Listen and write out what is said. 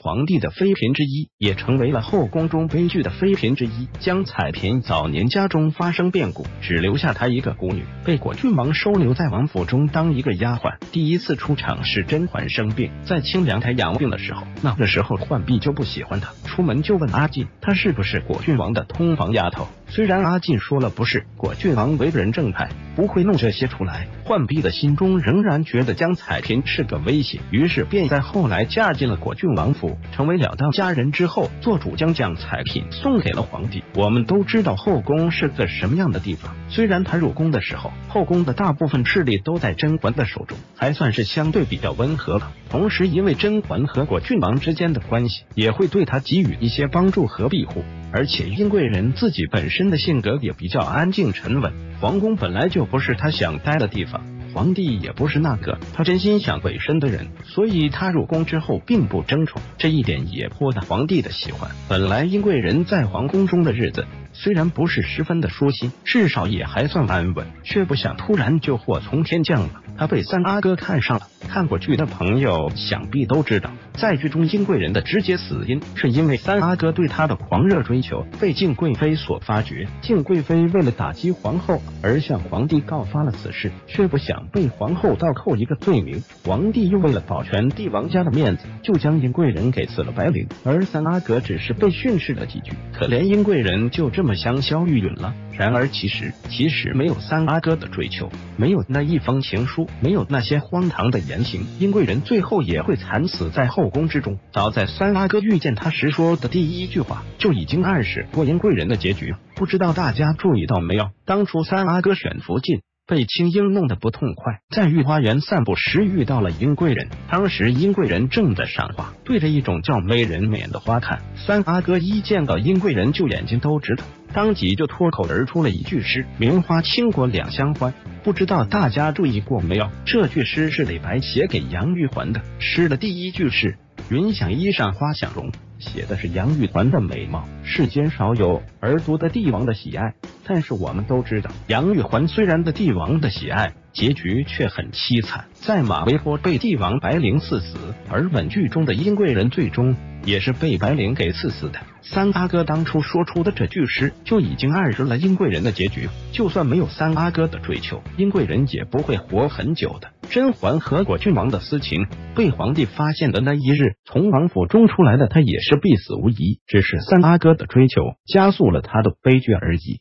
皇帝的妃嫔之一，也成为了后宫中悲剧的妃嫔之一。江采萍早年家中发生变故，只留下她一个孤女，被果郡王收留在王府中当一个丫鬟。第一次出场是甄嬛生病，在清凉台养病的时候，那个时候浣碧就不喜欢她，出门就问阿进，她是不是果郡王的通房丫头？虽然阿进说了不是，果郡王为人正派，不会弄这些出来。浣碧的心中仍然觉得江采萍是个威胁，于是便在后来嫁进了果郡王府，成为了当家人之后，做主将江采萍送给了皇帝。我们都知道后宫是个什么样的地方，虽然她入宫的时候，后宫的大部分势力都在甄嬛的手中，还算是相对比较温和了。同时，因为甄嬛和果郡王之间的关系，也会对她给予一些帮助和庇护。而且殷贵人自己本身的性格也比较安静沉稳，皇宫本来就不是他想待的地方，皇帝也不是那个他真心想委身的人，所以他入宫之后并不争宠，这一点也颇得皇帝的喜欢。本来殷贵人在皇宫中的日子虽然不是十分的舒心，至少也还算安稳，却不想突然就祸从天降了。他被三阿哥看上了，看过剧的朋友想必都知道，在剧中殷贵人的直接死因是因为三阿哥对她的狂热追求被敬贵妃所发觉。敬贵妃为了打击皇后而向皇帝告发了此事，却不想被皇后倒扣一个罪名。皇帝又为了保全帝王家的面子，就将殷贵人给赐了白绫，而三阿哥只是被训斥了几句，可怜殷贵人就这么香消玉殒了。然而其实没有三阿哥的追求，没有那一封情书，没有那些荒唐的言行，殷贵人最后也会惨死在后宫之中。早在三阿哥遇见他时说的第一句话就已经暗示过殷贵人的结局，不知道大家注意到没有，当初三阿哥选福晋被青樱弄得不痛快，在御花园散步时遇到了殷贵人，当时殷贵人正在赏花，对着一种叫美人冕的花看，三阿哥一见到殷贵人就眼睛都直疼，当即就脱口而出了一句诗：名花倾国两相欢。不知道大家注意过没有，这句诗是李白写给杨玉环的，诗的第一句是云想衣裳花想容，写的是杨玉环的美貌，世间少有而独得帝王的喜爱。但是我们都知道，杨玉环虽然得帝王的喜爱，结局却很凄惨，在马嵬坡被帝王白绫赐死。而本剧中的殷贵人最终也是被白绫给赐死的。三阿哥当初说出的这句诗就已经暗示了殷贵人的结局，就算没有三阿哥的追求，殷贵人也不会活很久的。甄嬛和果郡王的私情被皇帝发现的那一日，从王府中出来的她也是必死无疑，只是三阿哥的追求加速了她的悲剧而已。